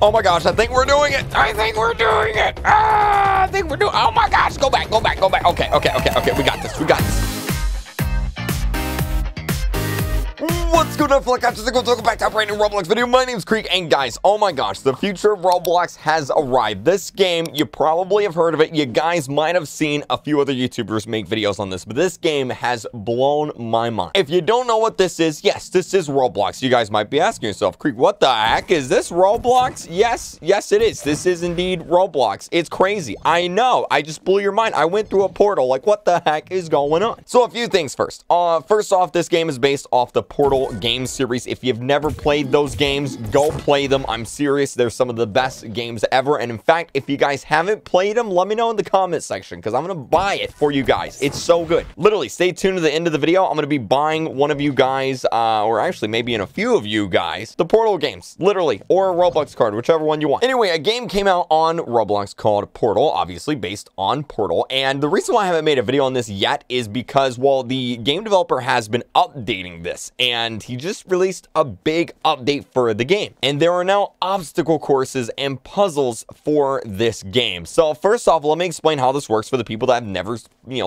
Oh my gosh, I think we're doing it. I think we're doing it. Ah, I think we're doing, oh my gosh, go back, go back, go back. Okay, okay, okay, okay, we got this, we got this. What's good up, Flickcatchers? Welcome back to a brand new Roblox video. My name's Kreek, and guys, oh my gosh, the future of Roblox has arrived. This game, you probably have heard of it. You guys might have seen a few other YouTubers make videos on this, but this game has blown my mind. If you don't know what this is, yes, this is Roblox. You guys might be asking yourself, Kreek, what the heck? Is this Roblox? Yes, yes, it is. This is indeed Roblox. It's crazy. I know. I just blew your mind. I went through a portal. Like, what the heck is going on? So a few things first. First off, this game is based off the Portal game series. If you've never played those games, go play them. I'm serious. They're some of the best games ever. And in fact, if you guys haven't played them, let me know in the comment section because I'm going to buy it for you guys. It's so good. Literally, stay tuned to the end of the video. I'm going to be buying one of you guys, or actually maybe in a few of you guys, the Portal games, literally, or a Roblox card, whichever one you want. Anyway, a game came out on Roblox called Portal, obviously based on Portal. And the reason why I haven't made a video on this yet is because, well, the game developer has been updating this and he just released a big update for the game. And there are now obstacle courses and puzzles for this game. So first off, let me explain how this works for the people that have never,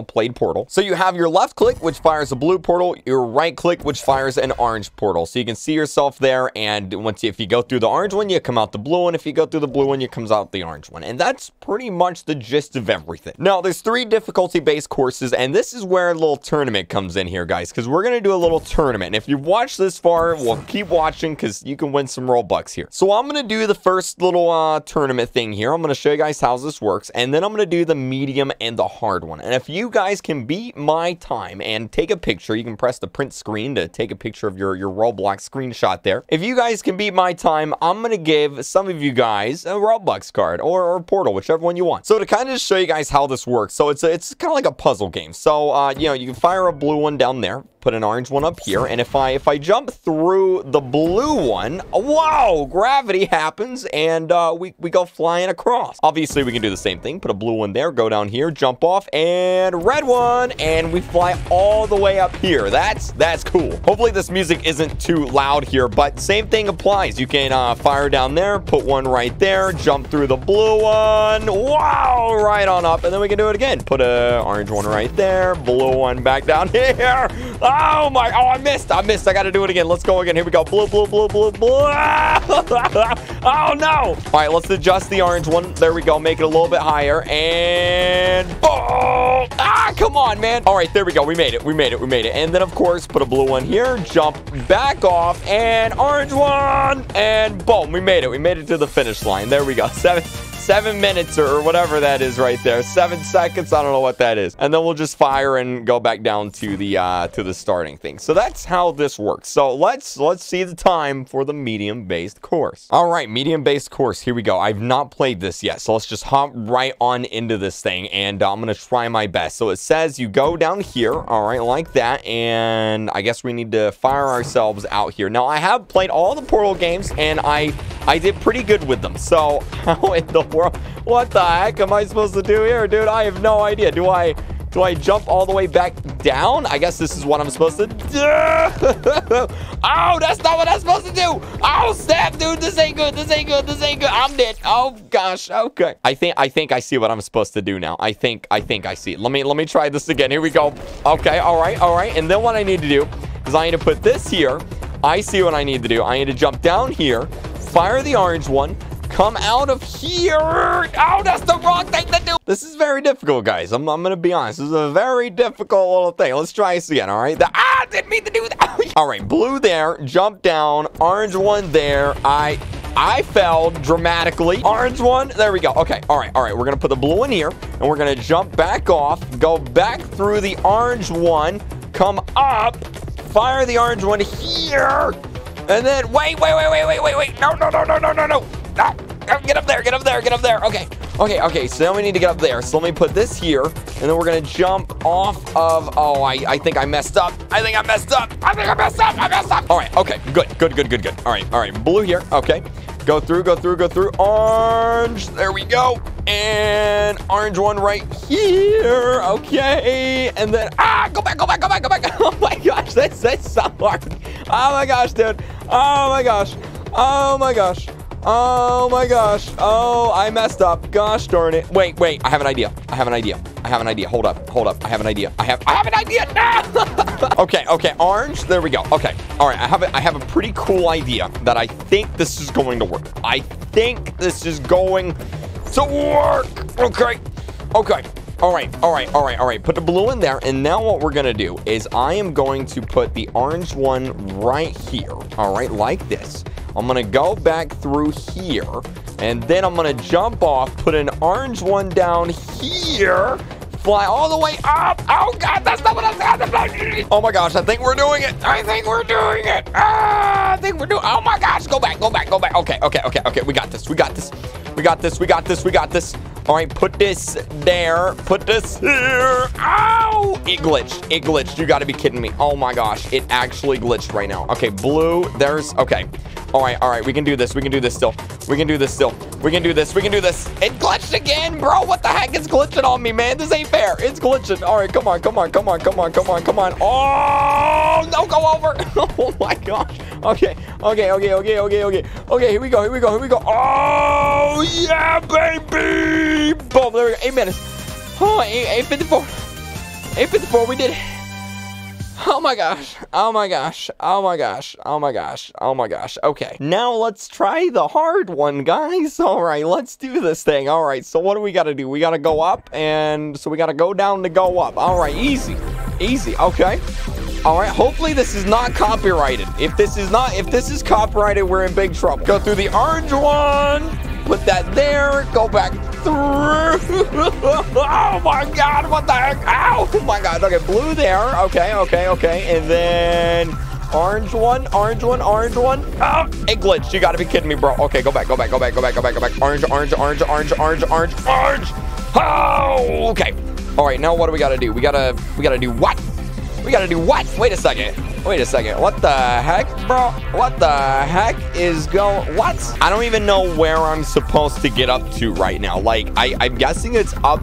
played Portal. So you have your left click, which fires a blue portal, your right click, which fires an orange portal. So you can see yourself there. And if you go through the orange one, you come out the blue one. If you go through the blue one, you comes out the orange one. And that's pretty much the gist of everything. Now there's 3 difficulty-based courses. And this is where a little tournament comes in here, guys, because we're going to do a little tournament. And if you've watch this far, well, keep watching because you can win some Robux here. So I'm going to do the first little tournament thing here. I'm going to show you guys how this works, and then I'm going to do the medium and the hard one. And if you guys can beat my time and take a picture, you can press the print screen to take a picture of your Roblox screenshot there. If you guys can beat my time, I'm going to give some of you guys a Robux card or Portal, whichever one you want. So to kind of show you guys how this works, so it's kind of like a puzzle game. So, you can fire a blue one down there, put an orange one up here, and if I jump through the blue one, wow, gravity happens, and we go flying across. Obviously, we can do the same thing. Put a blue one there, go down here, jump off, and red one, and we fly all the way up here. That's cool. Hopefully, this music isn't too loud here, but same thing applies. You can fire down there, put one right there, jump through the blue one, wow, right on up, and then we can do it again. Put an orange one right there, blue one back down here. Oh my, oh, I missed. I got to do it again. Let's go again. Here we go. Blue, blue, blue, blue, blue. Oh no. All right, let's adjust the orange one. There we go. Make it a little bit higher and boom. Ah, come on, man. All right, there we go. We made it. We made it. We made it. And then of course, put a blue one here, jump back off and orange one and boom. We made it. We made it to the finish line. There we go. 7 minutes or whatever that is right there. 7 seconds. I don't know what that is. And then we'll just fire and go back down to the starting thing. So that's how this works. So let's see the time for the medium-based course. All right, medium-based course. Here we go. I've not played this yet. So let's just hop right on into this thing and I'm going to try my best. So it says you go down here. All right, like that. And I guess we need to fire ourselves out here. Now I have played all the Portal games and I did pretty good with them. So how in the world, what the heck am I supposed to do here, dude? I have no idea. Do I jump all the way back down? I guess this is what I'm supposed to do. Oh, that's not what I'm supposed to do. Oh, snap, dude. This ain't good. This ain't good. This ain't good. I'm dead. Oh gosh. Okay. I think I see what I'm supposed to do now. I think I see it. Let me try this again. Here we go. Okay. All right. All right. And then what I need to do is I need to put this here. I see what I need to do. I need to jump down here, fire the orange one, come out of here. Oh, that's the wrong thing to do. This is very difficult, guys. I'm going to be honest. This is a very difficult little thing. Let's try this again, all right? I didn't mean to do that. All right, blue there, jump down, orange one there. I fell dramatically. Orange one, there we go. Okay, all right. We're going to put the blue in here, and we're going to jump back off, go back through the orange one, come up, fire the orange one here, and then wait. No. Ah, get up there, get up there, get up there. Okay. So now we need to get up there. So let me put this here, and then we're going to jump off of, oh, I think I messed up. I messed up. All right. Okay. Good. All right. Blue here. Okay. Go through. Orange. There we go. And orange one right here. Okay. And then, go back. Oh my gosh. That's so hard. Oh my gosh, dude. Oh my gosh. Oh my gosh. Oh, I messed up. Gosh darn it. Wait, wait. I have an idea. I have an idea. I have an idea. Hold up. Hold up. I have an idea. I have an idea. No! Okay. Okay. Orange. There we go. Okay. All right. I have a pretty cool idea that I think this is going to work. I think this is going to work. Okay. Okay. All right, all right, all right, all right. Put the blue in there, and now what we're gonna do is I am going to put the orange one right here, all right, like this. I'm gonna go back through here, and then I'm gonna jump off, put an orange one down here, fly all the way up. Oh, God, that's not what I'm saying. Oh, my gosh, I think we're doing it. I think we're doing it. Ah, I think we're doing it. Oh, my gosh, go back, go back, go back. Okay, okay, okay, okay, we got this, we got this. We got this, we got this, we got this. All right, put this there. Put this here. Ow! It glitched. It glitched. You gotta be kidding me. Oh my gosh. It actually glitched right now. Okay, blue. There's. Okay. All right, all right. We can do this. We can do this still. We can do this still. We can do this. We can do this. It glitched again, bro. What the heck is glitching on me, man? This ain't fair. It's glitching. All right, come on, come on, come on, come on, come on, come on. Oh, no, go over. Oh my gosh. Okay, okay, okay, okay, okay, okay. Okay, here we go, here we go, here we go. Oh, yeah, baby. Boom, there we go. 8 minutes. Oh, 8:54. 8:54, we did it. Oh my gosh. Oh my gosh. Oh my gosh. Oh my gosh. Oh my gosh. Okay. Now let's try the hard one, guys. All right, let's do this thing. All right, so what do we got to do? We got to go up, and so we got to go down to go up. All right, easy. Easy. Okay. All right, hopefully this is not copyrighted. If this is copyrighted, we're in big trouble. Go through the orange one. Put that there. Go back through. Oh my God, what the heck? Ow, oh my God. Okay, blue there. Okay, okay, okay. And then orange one, orange one, orange one. Oh, it glitched. You gotta be kidding me, bro. Okay, go back, go back, go back, go back, go back, go back. Orange, orange, orange, orange, orange, orange, orange. Oh, okay. All right, now what do we gotta do? We gotta do what? We gotta do what? Wait a second. Wait a second. What the heck, bro? What the heck is going? What? I don't even know where I'm supposed to get up to right now. Like, I'm guessing it's up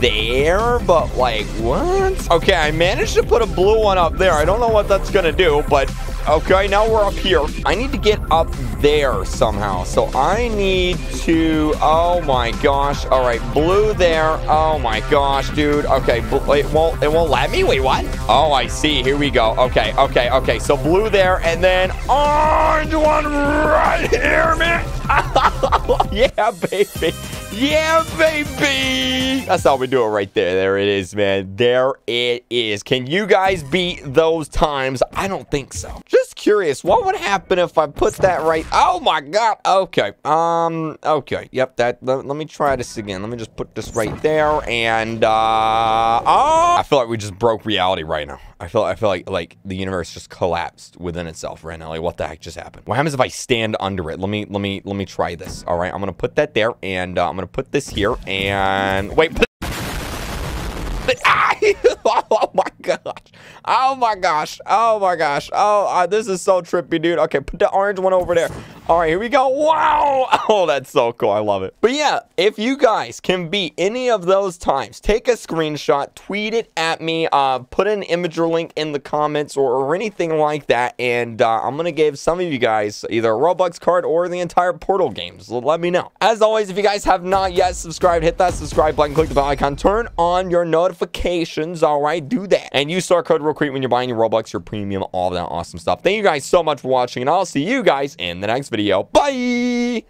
there, but like, what? Okay, I managed to put a blue one up there. I don't know what that's gonna do, but okay, now we're up here. I need to get up there somehow. So I need to, oh my gosh. All right, blue there. Oh my gosh, dude. Okay, it won't let me. Wait, what? Oh, I see. Here we go. Okay, okay, okay. So blue there, and then orange one right here, man. Yeah, baby. Yeah, baby. That's how we do it right there. There it is, man. There it is. Can you guys beat those times? I don't think so. Just curious, what would happen if I put that right? Oh my God. Okay. Okay. Yep. That. Let me try this again. Let me just put this right there. And oh, I feel like we just broke reality right now. I feel like the universe just collapsed within itself right now. Like, what the heck just happened? What happens if I stand under it? Let me try this. All right, I'm gonna put that there, and I'm gonna put this here, and wait. Oh my gosh. Oh my gosh. Oh my gosh. Oh, this is so trippy, dude. Okay, put the orange one over there. All right, here we go. Wow. Oh, that's so cool. I love it. But yeah, if you guys can beat any of those times, take a screenshot, tweet it at me, put an image or link in the comments or anything like that, and I'm going to give some of you guys either a Robux card or the entire Portal games. So let me know. As always, if you guys have not yet subscribed, hit that subscribe button, click the bell icon, turn on your notifications, all right? Do that. And use our code Kreek when you're buying your Robux, your premium, all that awesome stuff. Thank you guys so much for watching, and I'll see you guys in the next video. Bye!